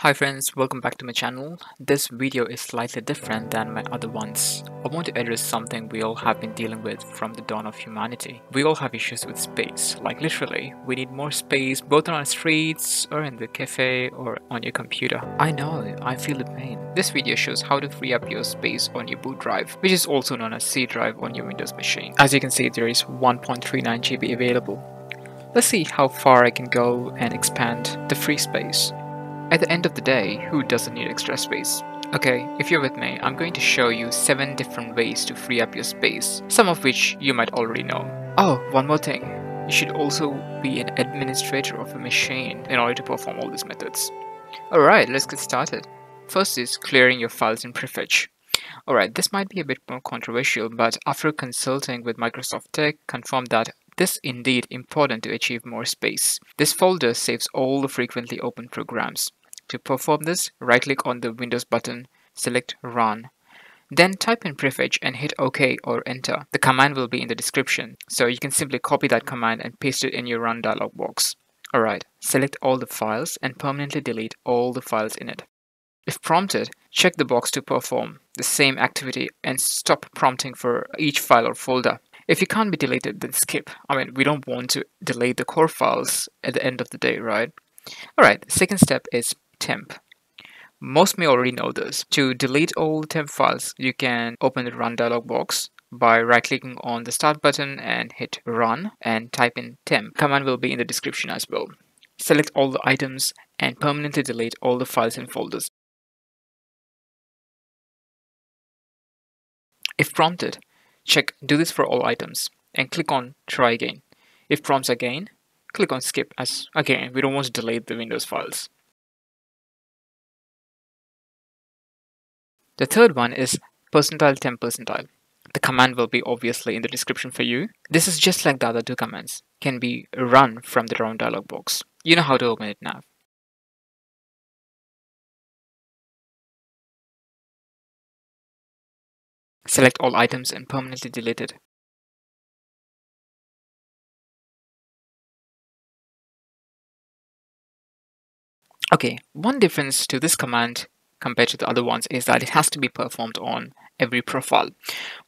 Hi friends, welcome back to my channel. This video is slightly different than my other ones. I want to address something we all have been dealing with from the dawn of humanity. We all have issues with space, like literally, we need more space both on our streets or in the cafe or on your computer. I know, I feel the pain. This video shows how to free up your space on your boot drive, which is also known as C drive on your Windows machine. As you can see, there is 1.39 GB available. Let's see how far I can go and expand the free space. At the end of the day, who doesn't need extra space? Okay, if you're with me, I'm going to show you 7 different ways to free up your space, some of which you might already know. Oh, one more thing, you should also be an administrator of a machine in order to perform all these methods. Alright, let's get started. First is clearing your files in Prefetch. Alright, this might be a bit more controversial, but after consulting with Microsoft Tech, confirmed that this is indeed important to achieve more space. This folder saves all the frequently opened programs. To perform this, right-click on the Windows button, select Run. Then type in Prefetch and hit OK or Enter. The command will be in the description, so you can simply copy that command and paste it in your Run dialog box. Alright, select all the files and permanently delete all the files in it. If prompted, check the box to perform the same activity and stop prompting for each file or folder. If you can't be deleted, then skip. I mean, we don't want to delete the core files at the end of the day, right? Alright, second step is temp. Most may already know this. To delete all temp files, you can open the Run dialog box by right-clicking on the Start button and hit Run and type in temp. Command will be in the description as well. Select all the items and permanently delete all the files and folders. If prompted, check Do this for all items and click on Try again. If prompts again, click on Skip, as again we don't want to delete the Windows files. The third one is %temp%. The command will be obviously in the description for you. This is just like the other two commands, can be run from the Run dialog box. You know how to open it now. Select all items and permanently delete it. Okay, one difference to this command compared to the other ones is that it has to be performed on every profile.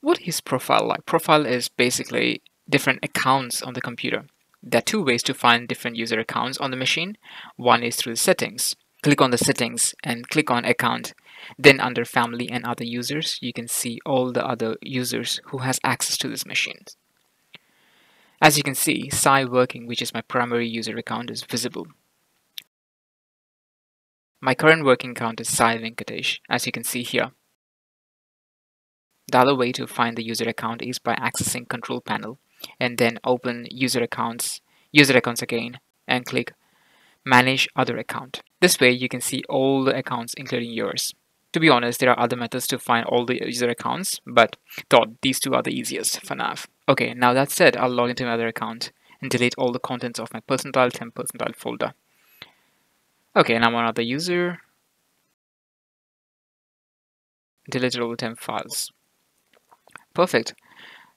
What is profile like? Profile is basically different accounts on the computer. There are two ways to find different user accounts on the machine. One is through the settings. Click on the settings and click on account. Then under family and other users, you can see all the other users who has access to this machine. As you can see, Sai Working, which is my primary user account, is visible. My current working account is Sai Venkatesh, as you can see here. The other way to find the user account is by accessing Control Panel and then open User Accounts again and click Manage Other Account. This way you can see all the accounts including yours. To be honest, there are other methods to find all the user accounts, but thought these two are the easiest for now. Okay, now that said, I'll log into my other account and delete all the contents of my %temp% folder. Okay, and I'm on other user. Deleted all the temp files. Perfect.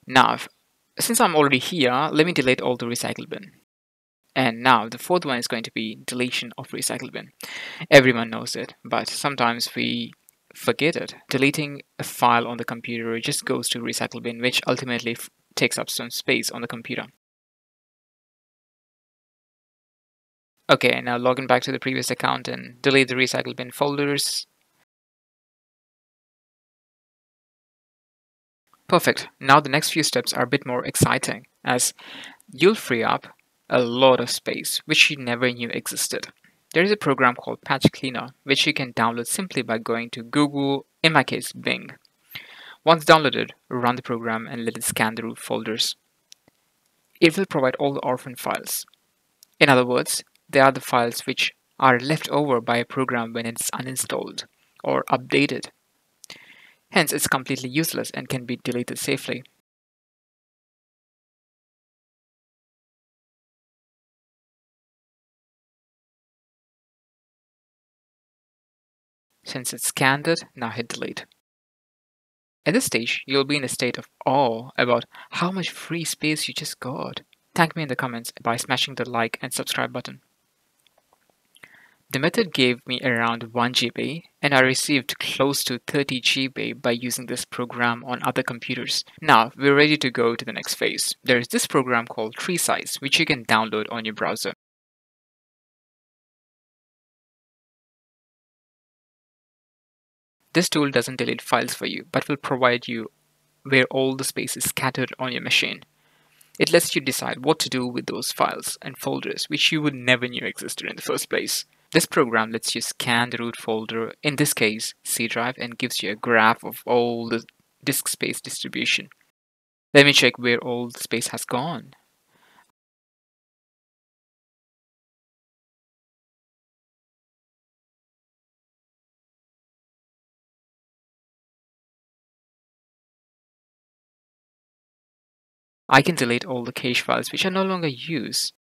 Now, since I'm already here, let me delete all the recycle bin. And now the fourth one is going to be deletion of recycle bin. Everyone knows it, but sometimes we forget it. Deleting a file on the computer just goes to recycle bin, which ultimately takes up some space on the computer. Okay, now log in back to the previous account and delete the recycle bin folders. Perfect. Now the next few steps are a bit more exciting, as you'll free up a lot of space which you never knew existed. There is a program called Patch Cleaner which you can download simply by going to Google, in my case Bing. Once downloaded, run the program and let it scan the root folders. It will provide all the orphan files. In other words, they are the files which are left over by a program when it's uninstalled or updated. Hence, it's completely useless and can be deleted safely. Since it's scanned it, now hit delete. At this stage, you'll be in a state of awe about how much free space you just got. Thank me in the comments by smashing the like and subscribe button. The method gave me around 1 GB and I received close to 30 GB by using this program on other computers. Now we're ready to go to the next phase. There is this program called TreeSize which you can download on your browser. This tool doesn't delete files for you but will provide you where all the space is scattered on your machine. It lets you decide what to do with those files and folders which you would never knew existed in the first place. This program lets you scan the root folder, in this case C drive, and gives you a graph of all the disk space distribution. Let me check where all the space has gone. I can delete all the cache files which I no longer use.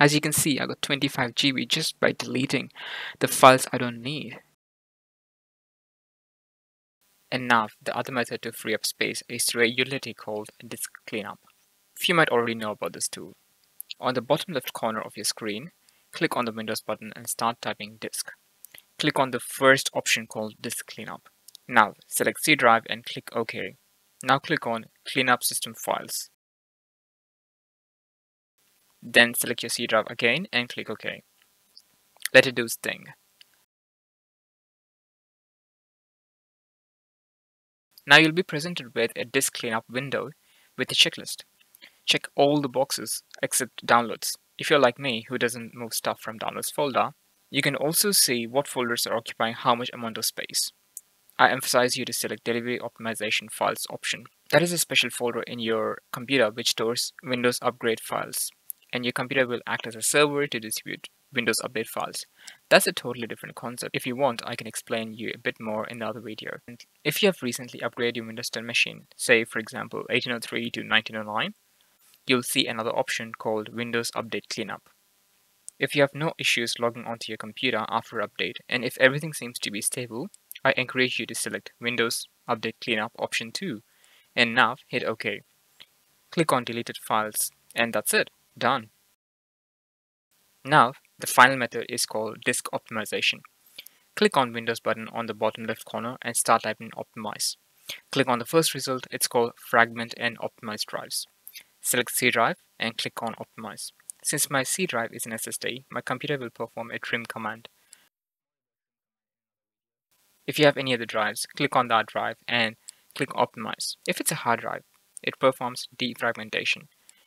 As you can see, I got 25 GB just by deleting the files I don't need. And now, the other method to free up space is through a utility called Disk Cleanup. You might already know about this tool. On the bottom left corner of your screen, click on the Windows button and start typing disk. Click on the first option called Disk Cleanup. Now, select C drive and click OK. Now click on Clean Up System Files. Then select your C drive again and click OK. Let it do its thing. Now you'll be presented with a disk cleanup window with a checklist. Check all the boxes except downloads. If you're like me who doesn't move stuff from downloads folder, you can also see what folders are occupying how much amount of space. I emphasize you to select Delivery Optimization Files option. That is a special folder in your computer which stores Windows upgrade files, and your computer will act as a server to distribute Windows update files. That's a totally different concept. If you want, I can explain you a bit more in the other video. And if you have recently upgraded your Windows 10 machine, say for example 1803 to 1909, you'll see another option called Windows Update Cleanup. If you have no issues logging onto your computer after update, and if everything seems to be stable, I encourage you to select Windows Update Cleanup option 2, and now hit OK. Click on Deleted Files, and that's it. Done. Now, the final method is called Disk Optimization. Click on Windows button on the bottom left corner and start typing Optimize. Click on the first result, it's called Fragment and Optimize Drives. Select C drive and click on Optimize. Since my C drive is an SSD, my computer will perform a trim command. If you have any other drives, click on that drive and click Optimize. If it's a hard drive, it performs defragmentation.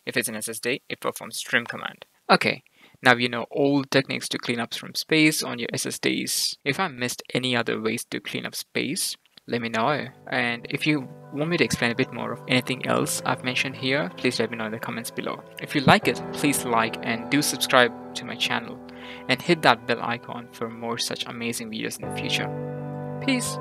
If it's an SSD, it performs trim command. Okay, now you know all the techniques to clean up from space on your SSDs. If I missed any other ways to clean up space, let me know. And if you want me to explain a bit more of anything else I've mentioned here, please let me know in the comments below. If you like it, please like and do subscribe to my channel and hit that bell icon for more such amazing videos in the future. Peace!